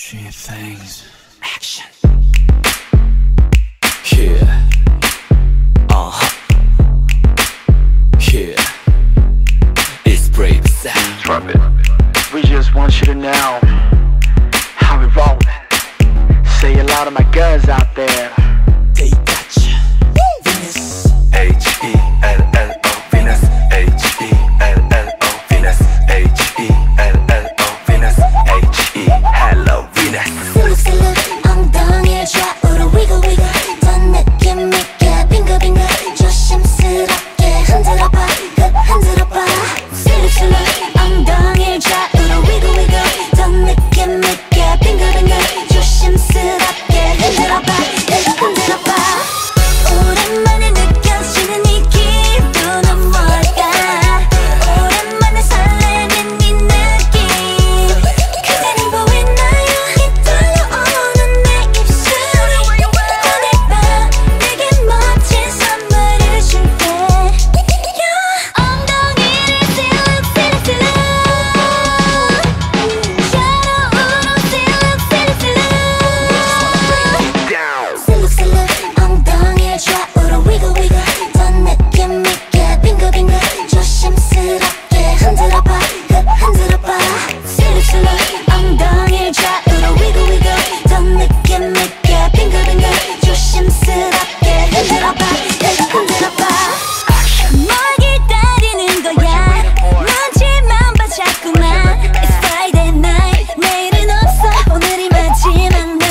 Three things. Action. Yeah. Yeah. It's brave sound. Drop it. We just want you to know how we roll. Say a lot of my guns out there. They got you. Venus. H-E-L-L-O Venus. H-E-L-L-O Venus. H-E-L-L-O Venus. H-E-Hello Venus. Salute, salute. 엉덩이에 좌우로 wiggle wiggle. 더 느낌 있게 빙글 빙글. 조심스럽게 흔들어봐. 급 흔들어봐. Salute, salute. 엉덩이에 좌우로 wiggle wiggle. 더 느낌 있게 빙글 빙글. 조심스럽게 흔들어봐, 흔들어봐. 오랜만에 느껴지는 이 기분은 뭘까? 오랜만에 설레는 이 느낌. 그대는 보이나요? 휘둘러 오는 내 입술이. 꺼내봐, 내게 멋진 선물을 줄게. 엉덩이를 silk, silk, silk. 좌우로 silk, silk, silk. Silk silk 엉덩이에 좌우로 wiggle wiggle. 더 느낌 있게 빙글 빙글. 조심스럽게 흔들어봐, 급 흔들어봐. Silk silk 엉덩이에 좌우로 wiggle wiggle. 더 느낌 있게 빙글 빙글. 조심스럽게 흔들어봐, 흔들어봐. 뭘 기다리는 거야? 눈치만 봐 자꾸만. It's Friday night. 내일은 없어. 오늘이 마지막 날.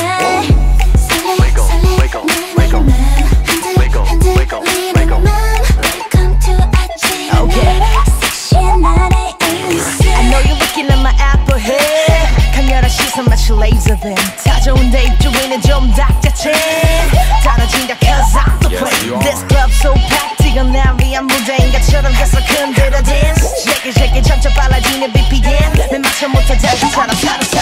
I know you're looking at my apple head. 강렬한 시선 마치 laser beam. 다 좋은데 입주인은 좀 닥자체. 달라진다 cause I'm the play. This club so packed. 이건 날 위한 무대인 것처럼 계속 흔들어 dance. Shake it shake it 점점 빨라지는 BPM. 내 맞춰 못해 자신처럼